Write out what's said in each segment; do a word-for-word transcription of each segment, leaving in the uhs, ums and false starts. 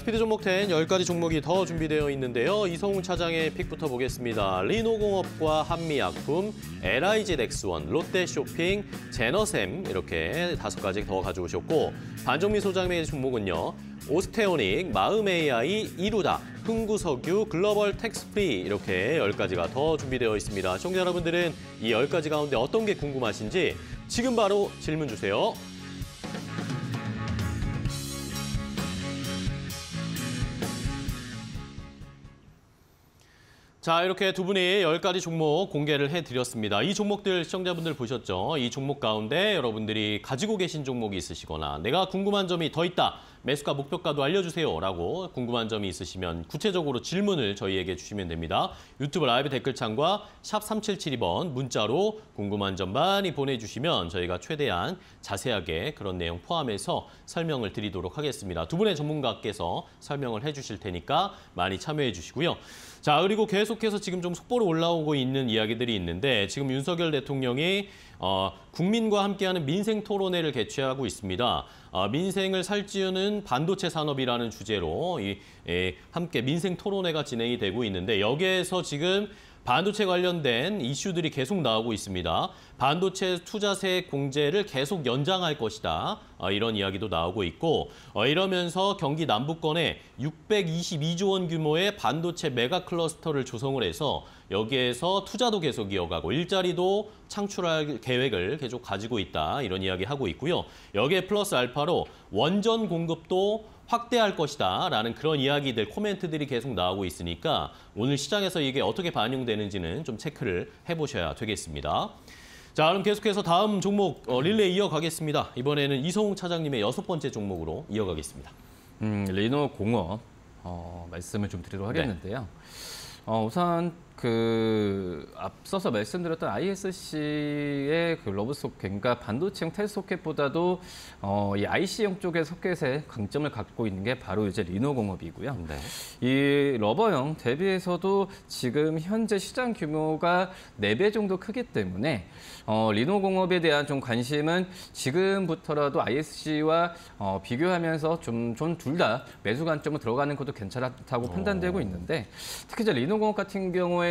스피드 종목 텐 열 가지 종목이 더 준비되어 있는데요. 이성웅 차장의 픽부터 보겠습니다. 리노공업과 한미약품, 엘아이지넥스원, 롯데쇼핑, 제너셈 이렇게 다섯 가지 더 가져오셨고, 반종민 소장의 종목은요. 오스테오닉, 마음 에이아이, 이루다, 흥구석유, 글로벌텍스프리 이렇게 열 가지가 더 준비되어 있습니다. 시청자 여러분들은 이 열 가지 가운데 어떤 게 궁금하신지 지금 바로 질문 주세요. 자, 이렇게 두 분이 열 가지 종목 공개를 해드렸습니다. 이 종목들 시청자분들 보셨죠? 이 종목 가운데 여러분들이 가지고 계신 종목이 있으시거나 내가 궁금한 점이 더 있다, 매수가 목표가도 알려주세요라고 궁금한 점이 있으시면 구체적으로 질문을 저희에게 주시면 됩니다. 유튜브 라이브 댓글창과 샵 삼칠칠이 번 문자로 궁금한 점 많이 보내주시면 저희가 최대한 자세하게 그런 내용 포함해서 설명을 드리도록 하겠습니다. 두 분의 전문가께서 설명을 해주실 테니까 많이 참여해 주시고요. 자, 그리고 계속해서 지금 좀 속보로 올라오고 있는 이야기들이 있는데, 지금 윤석열 대통령이 어, 국민과 함께하는 민생 토론회를 개최하고 있습니다. 어, 민생을 살찌우는 반도체 산업이라는 주제로 이, 에, 함께 민생 토론회가 진행이 되고 있는데, 여기에서 지금 반도체 관련된 이슈들이 계속 나오고 있습니다. 반도체 투자세 공제를 계속 연장할 것이다. 어, 이런 이야기도 나오고 있고, 어, 이러면서 경기 남부권에 육백이십이조 원 규모의 반도체 메가 클러스터를 조성을 해서 여기에서 투자도 계속 이어가고 일자리도 창출할 계획을 계속 가지고 있다. 이런 이야기하고 있고요. 여기에 플러스 알파로 원전 공급도 확대할 것이다 라는 그런 이야기들, 코멘트들이 계속 나오고 있으니까 오늘 시장에서 이게 어떻게 반영되는지는 좀 체크를 해보셔야 되겠습니다. 자, 그럼 계속해서 다음 종목 어, 릴레이 이어가겠습니다. 이번에는 이성웅 차장님의 여섯 번째 종목으로 이어가겠습니다. 음, 리노공업 어, 말씀을 좀 드리도록 하겠는데요. 네. 어, 우선 그 앞서서 말씀드렸던 아이에스씨의 그 러브소켓, 그러니까 반도체형 테스소켓보다도 어, 이 아이씨형 쪽의 소켓에 강점을 갖고 있는 게 바로 이제 리노공업이고요. 네. 이 러버형 대비해서도 지금 현재 시장 규모가 네 배 정도 크기 때문에 어, 리노공업에 대한 좀 관심은 지금부터라도 아이에스씨와 어, 비교하면서 좀 둘 다 매수 관점으로 들어가는 것도 괜찮다고 오. 판단되고 있는데, 특히 이제 리노공업 같은 경우에 는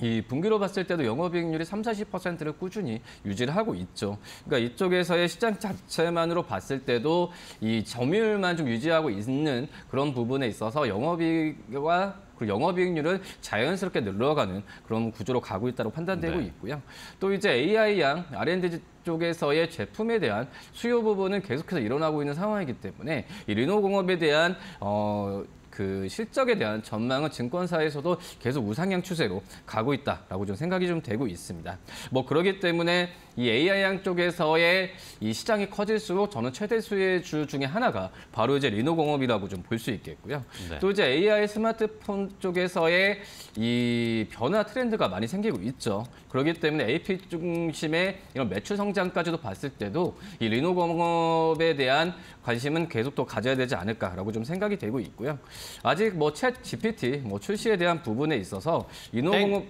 이 분기로 봤을 때도 영업이익률이 삼사십 퍼센트를 꾸준히 유지를 하고 있죠. 그러니까 이쪽에서의 시장 자체만으로 봤을 때도 이 점유율만 좀 유지하고 있는 그런 부분에 있어서 영업이익과 그리고 영업이익률은 자연스럽게 늘어가는 그런 구조로 가고 있다고 판단되고 네. 있고요. 또 이제 에이아이 양 알앤디 쪽에서의 제품에 대한 수요 부분은 계속해서 일어나고 있는 상황이기 때문에 이 리노공업에 대한 어. 그 실적에 대한 전망은 증권사에서도 계속 우상향 추세로 가고 있다라고 좀 생각이 좀 되고 있습니다. 뭐 그러기 때문에 이 에이아이 양 쪽에서의 이 시장이 커질수록 저는 최대 수혜주 중에 하나가 바로 이제 리노공업이라고 좀 볼 수 있겠고요. 네. 또 이제 에이아이 스마트폰 쪽에서의 이 변화 트렌드가 많이 생기고 있죠. 그렇기 때문에 에이피 중심의 이런 매출 성장까지도 봤을 때도 이 리노공업에 대한 관심은 계속 더 가져야 되지 않을까라고 좀 생각이 되고 있고요. 아직 뭐 챗 지피티 뭐 출시에 대한 부분에 있어서 리노공업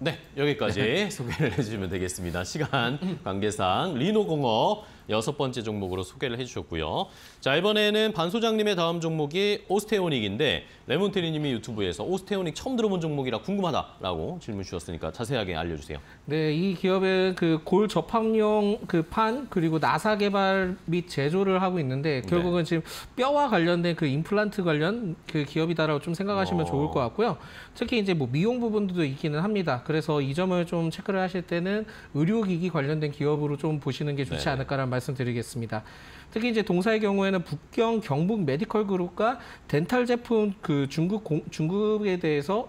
네, 여기까지 소개를 해주시면 되겠습니다. 시간 관계상 리노공업 여섯 번째 종목으로 소개를 해주셨고요. 자, 이번에는 반 소장님의 다음 종목이 오스테오닉인데, 레몬테리님이 유튜브에서 오스테오닉 처음 들어본 종목이라 궁금하다라고 질문 주셨으니까 자세하게 알려주세요. 네, 이 기업의 그 골 접합용 그 판 그리고 나사 개발 및 제조를 하고 있는데, 결국은 네. 지금 뼈와 관련된 그 임플란트 관련 그 기업이다라고 좀 생각하시면 어... 좋을 것 같고요. 특히 이제 뭐 미용 부분도 있기는 합니다. 그래서 이 점을 좀 체크를 하실 때는 의료기기 관련된 기업으로 좀 보시는 게 좋지 네. 않을까라는 말씀드리겠습니다. 특히 이제 동사의 경우에는 북경 경북 메디컬 그룹과 덴탈 제품 그 중국 공, 중국에 대해서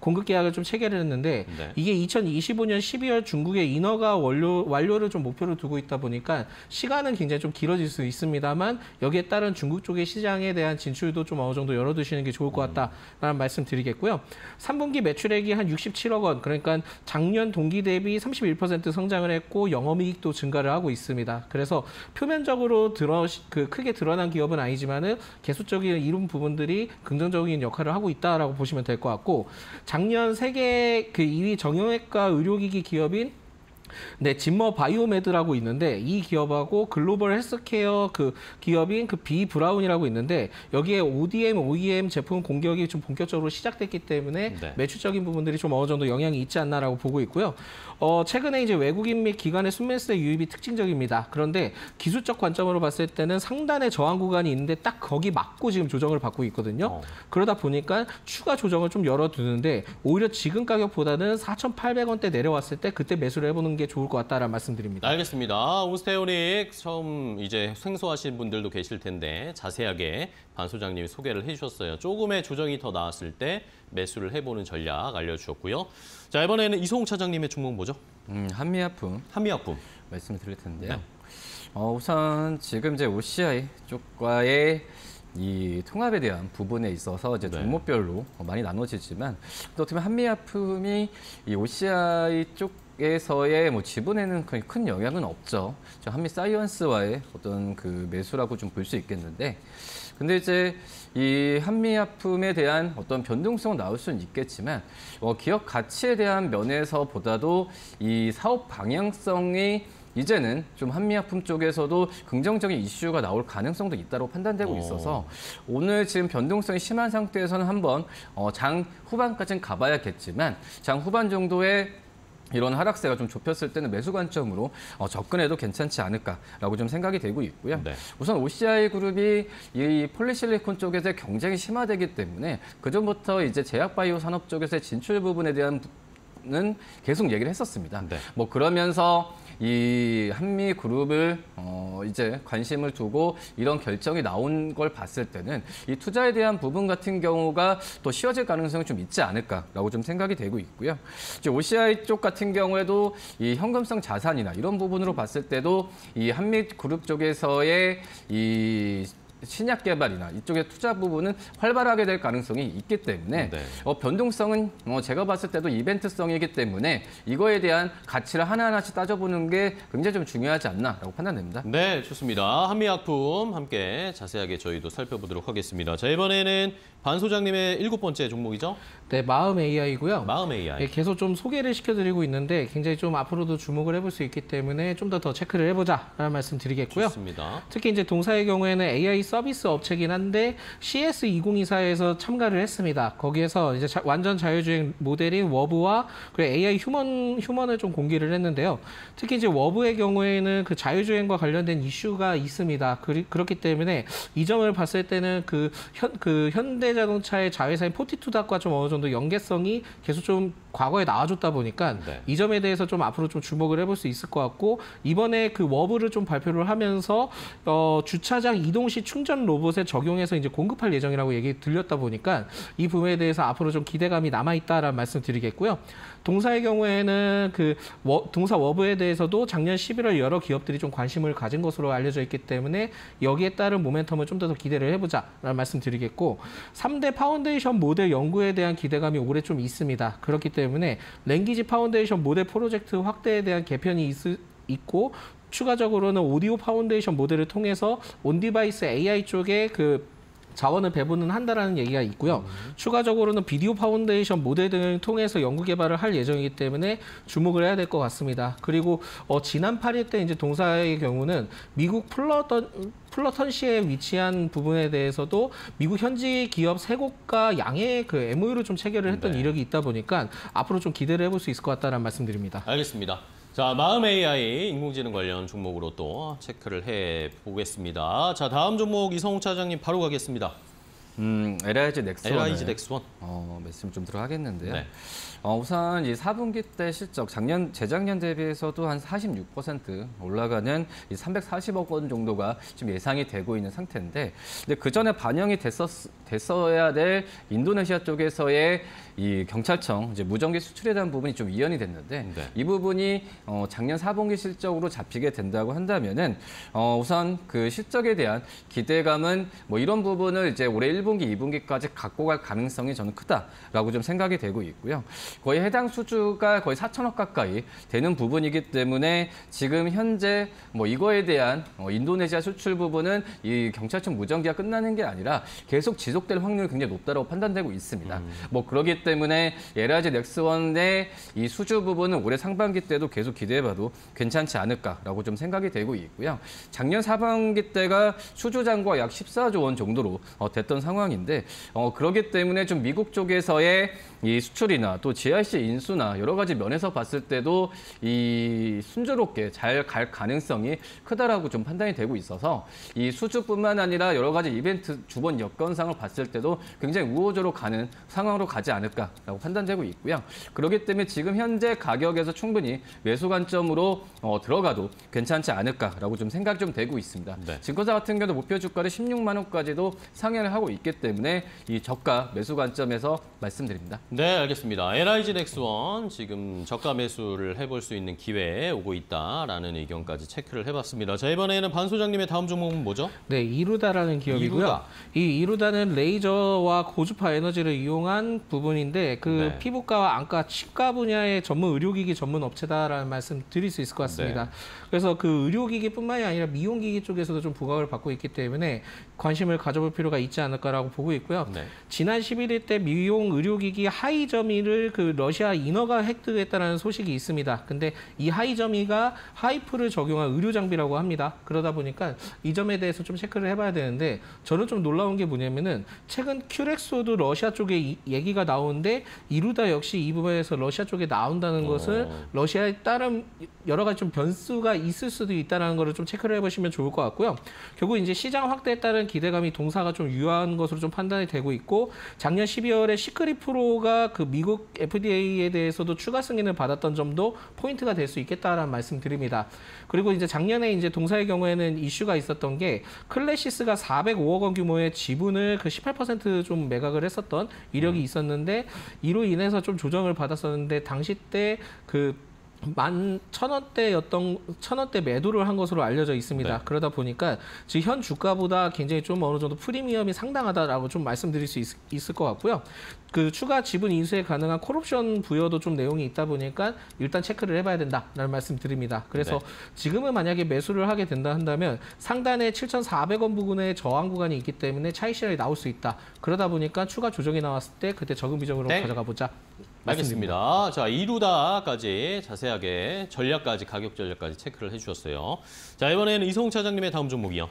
공급 계약을 좀 체결을 했는데 네. 이게 이천이십오년 십이월 중국의 인허가 완료, 완료를 좀 목표로 두고 있다 보니까 시간은 굉장히 좀 길어질 수 있습니다만, 여기에 따른 중국 쪽의 시장에 대한 진출도 좀 어느 정도 열어두시는 게 좋을 것 같다라는 음. 말씀드리겠고요. 삼분기 매출액이 한 육십칠억 원, 그러니까 작년 동기 대비 삼십일 퍼센트 성장을 했고 영업이익도 증가를 하고 있습니다. 그래서 표면적으로 드러, 그 크게 드러난 기업은 아니지만은 개수적인 이런 부분들이 긍정적인 역할을 하고 있다라고 보시면 될 것 같고, 작년 세계 그 이 위 정형외과 의료기기 기업인 네, 진머 바이오메드라고 있는데 이 기업하고 글로벌 헬스케어 그 기업인 그 비 브라운이라고 있는데 여기에 오디엠, 오이엠 제품 공격이 좀 본격적으로 시작됐기 때문에 네. 매출적인 부분들이 좀 어느 정도 영향이 있지 않나라고 보고 있고요. 어, 최근에 이제 외국인 및 기관의 순매수의 유입이 특징적입니다. 그런데 기술적 관점으로 봤을 때는 상단에 저항 구간이 있는데 딱 거기 맞고 지금 조정을 받고 있거든요. 어. 그러다 보니까 추가 조정을 좀 열어두는데 오히려 지금 가격보다는 사천팔백 원대 내려왔을 때 그때 매수를 해보는 게 좋을 것 같다라는 말씀드립니다. 알겠습니다. 오스테오닉 처음 이제 생소하신 분들도 계실 텐데 자세하게 반 소장님이 소개를 해주셨어요. 조금의 조정이 더 나왔을 때 매수를 해보는 전략 알려주셨고요. 자, 이번에는 이성웅 차장님의 종목 뭐죠? 음, 한미약품. 한미약품. 말씀을 드릴 텐데요. 네. 어, 우선 지금 이제 오씨아이 쪽과의 이 통합에 대한 부분에 있어서 이제 종목별로 네. 많이 나눠지지만 또 어떻게 보면 한미약품이 이 오씨아이 쪽에서의 뭐 지분에는 큰 영향은 없죠. 한미사이언스와의 어떤 그 매수라고 좀 볼 수 있겠는데 근데 이제 이 한미약품에 대한 어떤 변동성은 나올 수는 있겠지만 어, 기업 가치에 대한 면에서 보다도 이 사업 방향성이 이제는 좀 한미약품 쪽에서도 긍정적인 이슈가 나올 가능성도 있다고 판단되고 있어서 오. 오늘 지금 변동성이 심한 상태에서는 한번 어, 장 후반까지는 가봐야겠지만 장 후반 정도에 이런 하락세가 좀 좁혔을 때는 매수 관점으로 어, 접근해도 괜찮지 않을까라고 좀 생각이 되고 있고요. 네. 우선 오씨아이 그룹이 이 폴리실리콘 쪽에서 경쟁이 심화되기 때문에 그전부터 이제 제약바이오 산업 쪽에서의 진출 부분에 대한는 계속 얘기를 했었습니다. 네. 뭐 그러면서 이 한미 그룹을 어 이제 관심을 두고 이런 결정이 나온 걸 봤을 때는 이 투자에 대한 부분 같은 경우가 또 쉬워질 가능성이 좀 있지 않을까라고 좀 생각이 되고 있고요. 이제 오씨아이 쪽 같은 경우에도 이 현금성 자산이나 이런 부분으로 봤을 때도 이 한미 그룹 쪽에서의 이 신약 개발이나 이쪽의 투자 부분은 활발하게 될 가능성이 있기 때문에 네. 어, 변동성은 어, 제가 봤을 때도 이벤트성이기 때문에 이거에 대한 가치를 하나하나씩 따져보는 게 굉장히 좀 중요하지 않나라고 판단됩니다. 네, 좋습니다. 한미약품 함께 자세하게 저희도 살펴보도록 하겠습니다. 자, 이번에는 반 소장님의 일곱 번째 종목이죠? 네, 마음 에이아이고요. 마음 에이아이. 네, 계속 좀 소개를 시켜드리고 있는데 굉장히 좀 앞으로도 주목을 해볼 수 있기 때문에 좀 더 더 체크를 해보자라는 말씀 드리겠고요. 좋습니다. 특히 이제 동사의 경우에는 에이아이 서비스 업체긴 한데 씨에스 이공이사에서 참가를 했습니다. 거기에서 이제 자, 완전 자율주행 모델인 워브와 그리고 에이아이 휴먼, 휴먼을 좀 공개를 했는데요. 특히 이제 워브의 경우에는 그 자율주행과 관련된 이슈가 있습니다. 그리, 그렇기 때문에 이 점을 봤을 때는 그, 현, 그 현대자동차의 자회사인 포티투닷과 좀 어느 정도 연계성이 계속 좀 과거에 나와줬다 보니까 네. 이 점에 대해서 좀 앞으로 좀 주목을 해볼 수 있을 것 같고 이번에 그 워브를 좀 발표를 하면서 어, 주차장 이동 시 충 충전 로봇에 적용해서 이제 공급할 예정이라고 얘기 들렸다 보니까 이 부분에 대해서 앞으로 좀 기대감이 남아있다라는 말씀 드리겠고요. 동사의 경우에는 그 워, 동사 워브에 대해서도 작년 십일월 여러 기업들이 좀 관심을 가진 것으로 알려져 있기 때문에 여기에 따른 모멘텀을 좀 더 기대를 해보자라는 말씀 드리겠고 삼 대 파운데이션 모델 연구에 대한 기대감이 올해 좀 있습니다. 그렇기 때문에 랭귀지 파운데이션 모델 프로젝트 확대에 대한 개편이 있, 있고 추가적으로는 오디오 파운데이션 모델을 통해서 온디바이스 에이아이 쪽에 그 자원을 배분은 한다라는 얘기가 있고요. 음. 추가적으로는 비디오 파운데이션 모델 등을 통해서 연구 개발을 할 예정이기 때문에 주목을 해야 될 것 같습니다. 그리고 어, 지난 팔일 때 이제 동사의 경우는 미국 플러던 플러턴시에 위치한 부분에 대해서도 미국 현지 기업 세 곳과 양의 그 엠오유를 좀 체결을 했던 네. 이력이 있다 보니까 앞으로 좀 기대를 해볼 수 있을 것 같다라는 말씀드립니다. 알겠습니다. 자, 마음 에이아이 인공지능 관련 종목으로 또 체크를 해보겠습니다. 자, 다음 종목 이성웅 차장님 바로 가겠습니다. 음, 엘아이지넥스원. 엘아이지넥스원. 어, 말씀 좀 들어가겠는데요. 네. 어, 우선 이 사분기 때 실적, 작년, 재작년 대비해서도 한 사십육 퍼센트 올라가는 이 삼백사십억 원 정도가 지금 예상이 되고 있는 상태인데, 근데 그 전에 반영이 됐었, 됐어야 될 인도네시아 쪽에서의 이 경찰청 이제 무전기 수출에 대한 부분이 좀 이연이 됐는데 네. 이 부분이 어, 작년 사분기 실적으로 잡히게 된다고 한다면은 어, 우선 그 실적에 대한 기대감은 뭐 이런 부분을 이제 올해 일 일 분기, 이 분기까지 갖고 갈 가능성이 저는 크다라고 좀 생각이 되고 있고요. 거의 해당 수주가 거의 사천억 가까이 되는 부분이기 때문에 지금 현재 뭐 이거에 대한 인도네시아 수출 부분은 이 경찰청 무정기가 끝나는 게 아니라 계속 지속될 확률이 굉장히 높다고 판단되고 있습니다. 음. 뭐 그렇기 때문에 엘아이지넥스원의 이 수주 부분은 올해 상반기 때도 계속 기대해봐도 괜찮지 않을까라고 좀 생각이 되고 있고요. 작년 사반기 때가 수주 잔고가 약 십사조 원 정도로 됐던 상황인데 어, 그렇기 때문에 좀 미국 쪽에서의 이 수출이나 또 지아이씨 인수나 여러 가지 면에서 봤을 때도 이 순조롭게 잘 갈 가능성이 크다라고 좀 판단이 되고 있어서 이 수주뿐만 아니라 여러 가지 이벤트 주번 여건상을 봤을 때도 굉장히 우호적으로 가는 상황으로 가지 않을까라고 판단되고 있고요. 그렇기 때문에 지금 현재 가격에서 충분히 매수 관점으로 어, 들어가도 괜찮지 않을까라고 좀 생각 좀 되고 있습니다. 네. 증권사 같은 경우도 목표 주가를 십육만 원까지도 상향을 하고 있기 때문에 이 저가 매수 관점에서 말씀드립니다. 네, 알겠습니다. 엘아이지넥스원 지금 저가 매수를 해볼 수 있는 기회에 오고 있다라는 의견까지 체크를 해봤습니다. 자, 이번에는 반 소장님의 다음 종목은 뭐죠? 네, 이루다라는 기업이고요. 이루다. 이 이루다는 레이저와 고주파 에너지를 이용한 부분인데 그 네. 피부과와 안과, 치과 분야의 전문 의료기기 전문 업체다라는 말씀 드릴 수 있을 것 같습니다. 네. 그래서 그 의료기기뿐만이 아니라 미용기기 쪽에서도 좀 부각을 받고 있기 때문에 관심을 가져볼 필요가 있지 않을까라고 보고 있고요. 네. 지난 십일 일 때 미용 의료기기 하이저미를 그 러시아 인허가 획득했다는 소식이 있습니다. 근데 이 하이저미가 하이프를 적용한 의료 장비라고 합니다. 그러다 보니까 이 점에 대해서 좀 체크를 해봐야 되는데 저는 좀 놀라운 게 뭐냐면은 최근 큐렉소도 러시아 쪽에 이, 얘기가 나오는데 이루다 역시 이 부분에서 러시아 쪽에 나온다는 것을 어... 러시아에 따른 여러 가지 좀 변수가 있을 수도 있다는 거를 좀 체크를 해보시면 좋을 것 같고요. 결국 이제 시장 확대에 따른 기대감이 동사가 좀 유효한 것으로 좀 판단이 되고 있고 작년 십이월에 시크릿 프로가 그 미국 에프디에이에 대해서도 추가 승인을 받았던 점도 포인트가 될 수 있겠다라는 말씀드립니다. 그리고 이제 작년에 이제 동사의 경우에는 이슈가 있었던 게 클래시스가 사백오억 원 규모의 지분을 그 십팔 퍼센트 좀 매각을 했었던 이력이 있었는데 이로 인해서 좀 조정을 받았었는데 당시 때 그 만 천 원대였던 천 원대 매도를 한 것으로 알려져 있습니다. 네. 그러다 보니까 지금 현 주가보다 굉장히 좀 어느 정도 프리미엄이 상당하다라고 좀 말씀드릴 수 있, 있을 것 같고요. 그 추가 지분 인수에 가능한 콜옵션 부여도 좀 내용이 있다 보니까 일단 체크를 해봐야 된다라는 말씀드립니다. 그래서 네. 지금은 만약에 매수를 하게 된다 한다면 상단에 칠천사백 원 부근의 저항 구간이 있기 때문에 차익 실현이 나올 수 있다. 그러다 보니까 추가 조정이 나왔을 때 그때 적은 비중으로 네. 가져가 보자. 알겠습니다. 자, 이루다까지 자세하게 전략까지 가격 전략까지 체크를 해주셨어요. 자, 이번에는 이성웅 차장님의 다음 종목이요.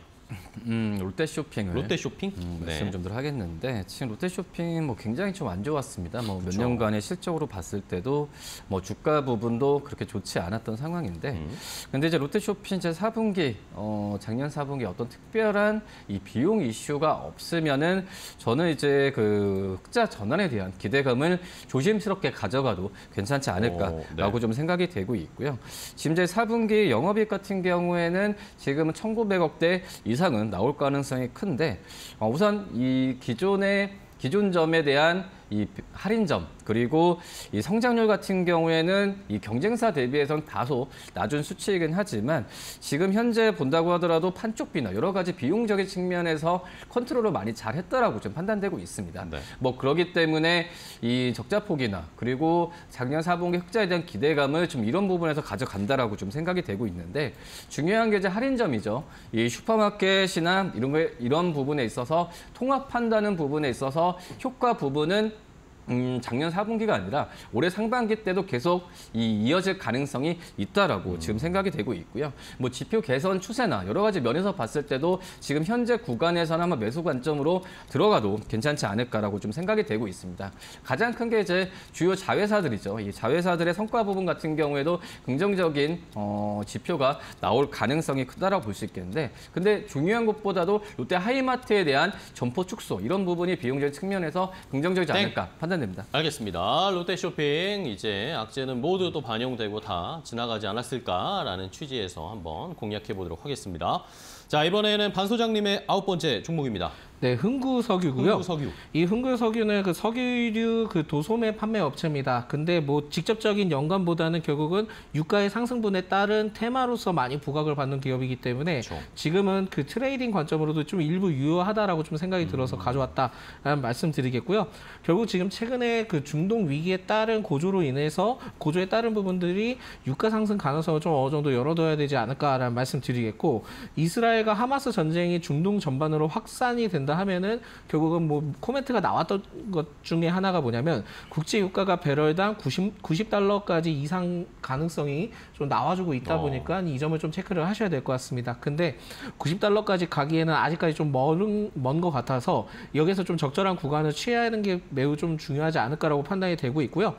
음, 롯데쇼핑을 롯데쇼핑? 음, 말씀 네. 좀 더 하겠는데 지금 롯데쇼핑 뭐 굉장히 좀 안 좋았습니다. 뭐 몇 년간의 실적으로 봤을 때도 뭐 주가 부분도 그렇게 좋지 않았던 상황인데, 음. 근데 이제 롯데쇼핑 제 사분기 어, 작년 사분기 어떤 특별한 이 비용 이슈가 없으면은 저는 이제 그 흑자 전환에 대한 기대감을 조심스럽게 가져가도 괜찮지 않을까라고 네. 좀 생각이 되고 있고요. 지금 제 사분기 영업이익 같은 경우에는 지금은 천구백억대 이상은 나올 가능성이 큰데 어, 우선 이 기존의 기존점에 대한 이 할인점 그리고 이 성장률 같은 경우에는 이 경쟁사 대비해서는 다소 낮은 수치이긴 하지만 지금 현재 본다고 하더라도 판촉비나 여러 가지 비용적인 측면에서 컨트롤을 많이 잘했다라고 좀 판단되고 있습니다. 네. 뭐 그러기 때문에 이 적자폭이나 그리고 작년 사분기 흑자에 대한 기대감을 좀 이런 부분에서 가져간다라고 좀 생각이 되고 있는데 중요한 게 이제 할인점이죠. 이 슈퍼마켓이나 이런 거에, 이런 부분에 있어서 통합한다는 부분에 있어서 효과 부분은 음, 작년 사분기가 아니라 올해 상반기 때도 계속 이, 이어질 가능성이 있다라고 음. 지금 생각이 되고 있고요. 뭐 지표 개선 추세나 여러 가지 면에서 봤을 때도 지금 현재 구간에서는 아마 매수 관점으로 들어가도 괜찮지 않을까라고 좀 생각이 되고 있습니다. 가장 큰 게 이제 주요 자회사들이죠. 이 자회사들의 성과 부분 같은 경우에도 긍정적인 어, 지표가 나올 가능성이 크다라고 볼 수 있겠는데, 근데 중요한 것보다도 롯데 하이마트에 대한 점포 축소 이런 부분이 비용적인 측면에서 긍정적이지 않을까 판단. 됩니다. 알겠습니다. 롯데쇼핑 이제 악재는 모두 또 반영되고 다 지나가지 않았을까라는 취지에서 한번 공략해 보도록 하겠습니다. 자, 이번에는 반 소장님의 아홉 번째 종목입니다. 네, 흥구석유고요. 흥구석유. 이 흥구석유는 그 석유류 그 도소매 판매 업체입니다. 근데 뭐 직접적인 연관보다는 결국은 유가의 상승분에 따른 테마로서 많이 부각을 받는 기업이기 때문에 그렇죠. 지금은 그 트레이딩 관점으로도 좀 일부 유효하다라고 좀 생각이 들어서 가져왔다라는 말씀드리겠고요. 결국 지금 최근에 그 중동 위기에 따른 고조로 인해서 고조에 따른 부분들이 유가 상승 가능성을 좀 어느 정도 열어둬야 되지 않을까라는 말씀드리겠고, 이스라엘과 하마스 전쟁이 중동 전반으로 확산이 된다 하면은 결국은 뭐 코멘트가 나왔던 것 중에 하나가 뭐냐면 국제 유가가 배럴당 구십 달러까지 이상 가능성이 좀 나와주고 있다 보니까 어. 이 점을 좀 체크를 하셔야 될 것 같습니다. 근데 구십 달러까지 가기에는 아직까지 좀 먼 먼 것 같아서 여기서 좀 적절한 구간을 취해야 하는 게 매우 좀 중요하지 않을까라고 판단이 되고 있고요.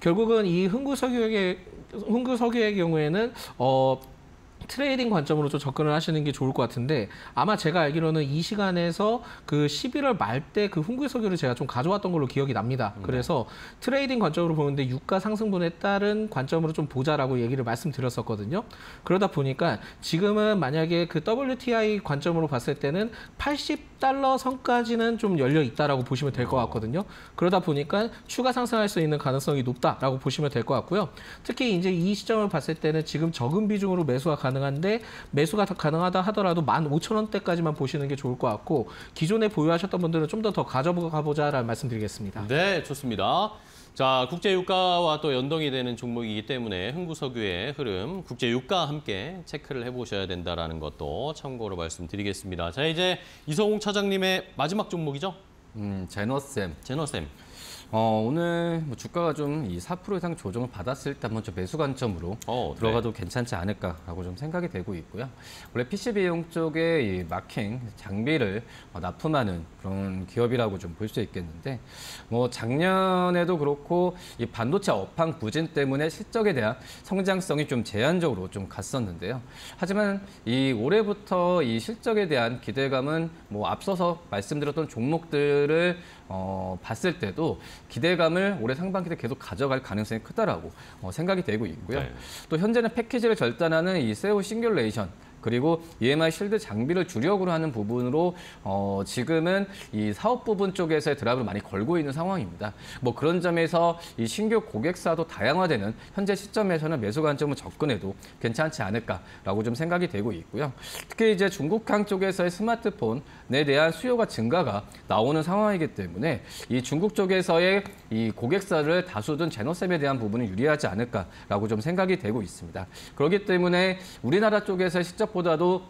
결국은 이 흥구석유의 흥구석유의 경우에는 어. 트레이딩 관점으로 좀 접근을 하시는 게 좋을 것 같은데, 아마 제가 알기로는 이 시간에서 그 십일월 말 때 그 흥구석유를 제가 좀 가져왔던 걸로 기억이 납니다. 네. 그래서 트레이딩 관점으로 보는데 유가 상승분에 따른 관점으로 좀 보자라고 얘기를 말씀드렸었거든요. 그러다 보니까 지금은 만약에 그 더블유 티 아이 관점으로 봤을 때는 팔십 달러 선까지는 좀 열려 있다라고 보시면 될 것 같거든요. 그러다 보니까 추가 상승할 수 있는 가능성이 높다라고 보시면 될 것 같고요. 특히 이제 이 시점을 봤을 때는 지금 적은 비중으로 매수가 가능합니다. 가능한데 매수가 더 가능하다 하더라도 만 오천 원대까지만 보시는 게 좋을 것 같고, 기존에 보유하셨던 분들은 좀 더 더 가져가보자라는 말씀드리겠습니다. 네, 좋습니다. 자, 국제유가와 또 연동이 되는 종목이기 때문에 흥구석유의 흐름, 국제유가와 함께 체크를 해보셔야 된다라는 것도 참고로 말씀드리겠습니다. 자, 이제 이성웅 차장님의 마지막 종목이죠? 음, 제너셈. 제너셈. 어, 오늘 뭐 주가가 좀 이 사 퍼센트 이상 조정을 받았을 때 한번 좀 매수 관점으로 어, 들어가도 네. 괜찮지 않을까라고 좀 생각이 되고 있고요. 원래 피씨 비용 쪽에 이 마킹, 장비를 어, 납품하는 그런 기업이라고 좀 볼 수 있겠는데, 뭐 작년에도 그렇고 이 반도체 업황 부진 때문에 실적에 대한 성장성이 좀 제한적으로 좀 갔었는데요. 하지만 이 올해부터 이 실적에 대한 기대감은 뭐 앞서서 말씀드렸던 종목들을 어, 봤을 때도 기대감을 올해 상반기 때 계속 가져갈 가능성이 크다라고 어, 생각이 되고 있고요. 네. 또 현재는 패키지를 절단하는 이 세오 싱귤레이션, 그리고 이 엠 아이 실드 장비를 주력으로 하는 부분으로 어, 지금은 이 사업 부분 쪽에서의 드랍을 많이 걸고 있는 상황입니다. 뭐 그런 점에서 이 신규 고객사도 다양화되는 현재 시점에서는 매수 관점을 접근해도 괜찮지 않을까라고 좀 생각이 되고 있고요. 특히 이제 중국향 쪽에서의 스마트폰에 대한 수요가 증가가 나오는 상황이기 때문에 이 중국 쪽에서의 이 고객사를 다수든 제너셈에 대한 부분은 유리하지 않을까라고 좀 생각이 되고 있습니다. 그렇기 때문에 우리나라 쪽에서의 시점 보다도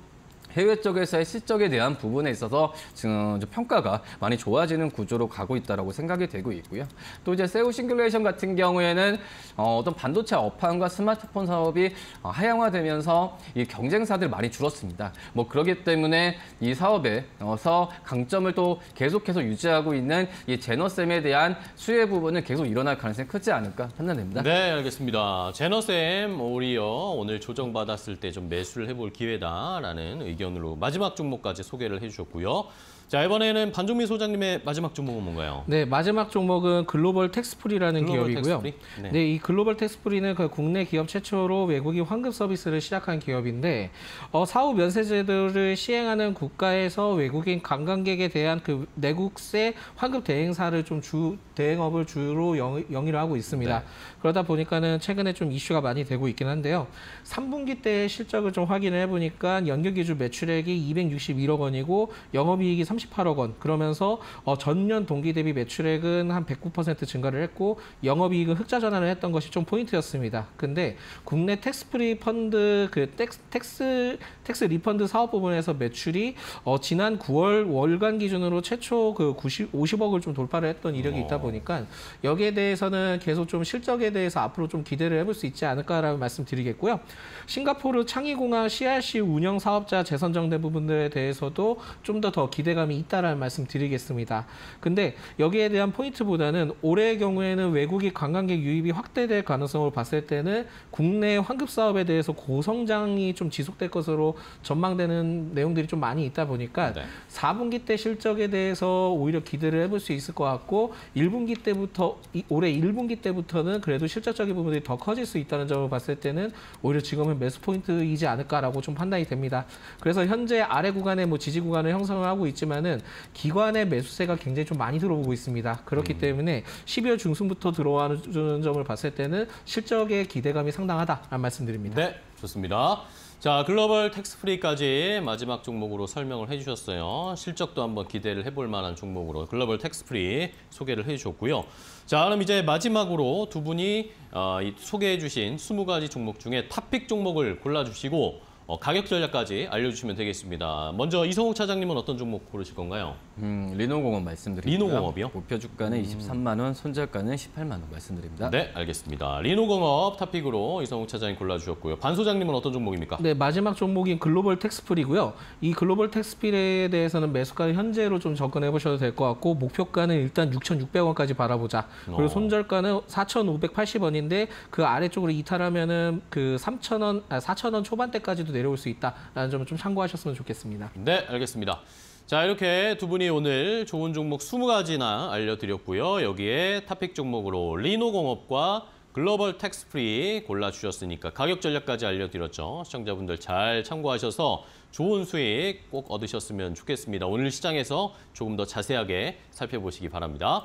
해외 쪽에서의 실적에 대한 부분에 있어서 지금 평가가 많이 좋아지는 구조로 가고 있다라고 생각이 되고 있고요. 또 이제 세오 싱귤레이션 같은 경우에는 어떤 반도체 업황과 스마트폰 사업이 하향화되면서 이 경쟁사들이 많이 줄었습니다. 뭐 그러기 때문에 이 사업에서 강점을 또 계속해서 유지하고 있는 이 제너셈에 대한 수혜 부분은 계속 일어날 가능성이 크지 않을까 판단됩니다. 네, 알겠습니다. 제너셈 오히려 오늘 조정받았을 때 좀 매수를 해볼 기회다라는 의견. 으로 마지막 종목까지 소개를 해주셨고요. 자, 이번에는 반종민 소장님의 마지막 종목은 뭔가요? 네, 마지막 종목은 글로벌텍스프리라는 글로벌 기업이고요. 텍스프리? 네. 네, 이 글로벌텍스프리는 그 국내 기업 최초로 외국인 환급 서비스를 시작한 기업인데, 어, 사후 면세제도를 시행하는 국가에서 외국인 관광객에 대한 그 내국세 환급 대행사를 좀 주 대행업을 주로 영, 영위를 하고 있습니다. 네. 그러다 보니까는 최근에 좀 이슈가 많이 되고 있긴 한데요. 삼 분기 때 실적을 좀 확인을 해보니까 연결기준 매출액이 이백육십일억 원이고 영업이익이 삼십팔억 원, 그러면서 어, 전년 동기 대비 매출액은 한 백구 퍼센트 증가를 했고 영업이익은 흑자 전환을 했던 것이 좀 포인트였습니다. 근데 국내 텍스프리 펀드 그 텍스, 텍스, 텍스 리펀드 사업 부분에서 매출이 어, 지난 구월 월간 기준으로 최초 그 구십, 오십억을 좀 돌파를 했던 이력이 있다 보니까 여기에 대해서는 계속 좀 실적에 대해서 앞으로 좀 기대를 해볼 수 있지 않을까라는 말씀드리겠고요. 싱가포르 창의공항 씨 알 씨 운영 사업자 재선정된 부분들에 대해서도 좀 더 더 기대가 있다라는 말씀 드리겠습니다. 근데 여기에 대한 포인트보다는 올해의 경우에는 외국인 관광객 유입이 확대될 가능성을 봤을 때는 국내 환급 사업에 대해서 고성장이 좀 지속될 것으로 전망되는 내용들이 좀 많이 있다 보니까 네. 사 분기 때 실적에 대해서 오히려 기대를 해볼 수 있을 것 같고, 일 분기 때부터 올해 일 분기 때부터는 그래도 실적적인 부분들이 더 커질 수 있다는 점을 봤을 때는 오히려 지금은 매수 포인트이지 않을까라고 좀 판단이 됩니다. 그래서 현재 아래 구간에 뭐 지지 구간을 형성하고 있지만 하지만은 기관의 매수세가 굉장히 좀 많이 들어오고 있습니다. 그렇기 음. 때문에 십이월 중순부터 들어오는 점을 봤을 때는 실적의 기대감이 상당하다라는 말씀드립니다. 네, 좋습니다. 자, 글로벌 텍스프리까지 마지막 종목으로 설명을 해주셨어요. 실적도 한번 기대를 해볼 만한 종목으로 글로벌 텍스프리 소개를 해주셨고요. 자, 그럼 이제 마지막으로 두 분이 어, 이 소개해주신 스무 가지 종목 중에 탑픽 종목을 골라주시고 어, 가격 전략까지 알려주시면 되겠습니다. 먼저 이성웅 차장님은 어떤 종목 고르실 건가요? 음, 리노공업 말씀드립니다. 리노공업이요? 목표 주가는 음... 이십삼만 원, 손절가는 십팔만 원 말씀드립니다. 네, 알겠습니다. 리노공업 탑픽으로 이성웅 차장님 골라주셨고요. 반 소장님은 어떤 종목입니까? 네, 마지막 종목인 글로벌 텍스프리고요. 이 글로벌 텍스프리에 대해서는 매수가는 현재로 좀 접근해 보셔도 될 것 같고 목표가는 일단 육천육백 원까지 바라보자. 그리고 어... 손절가는 사천오백팔십 원인데 그 아래쪽으로 이탈하면은 그 삼천 원, 아, 사천 원 초반대까지도 내려올 수 있다라는 점을 좀 참고하셨으면 좋겠습니다. 네, 알겠습니다. 자, 이렇게 두 분이 오늘 좋은 종목 스무 가지나 알려드렸고요. 여기에 탑픽 종목으로 리노공업과 글로벌 텍스프리 골라주셨으니까 가격 전략까지 알려드렸죠. 시청자분들 잘 참고하셔서 좋은 수익 꼭 얻으셨으면 좋겠습니다. 오늘 시장에서 조금 더 자세하게 살펴보시기 바랍니다.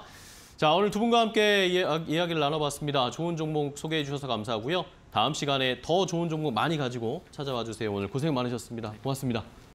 자, 오늘 두 분과 함께 이야기를 나눠봤습니다. 좋은 종목 소개해 주셔서 감사하고요. 다음 시간에 더 좋은 종목 많이 가지고 찾아와 주세요. 오늘 고생 많으셨습니다. 고맙습니다.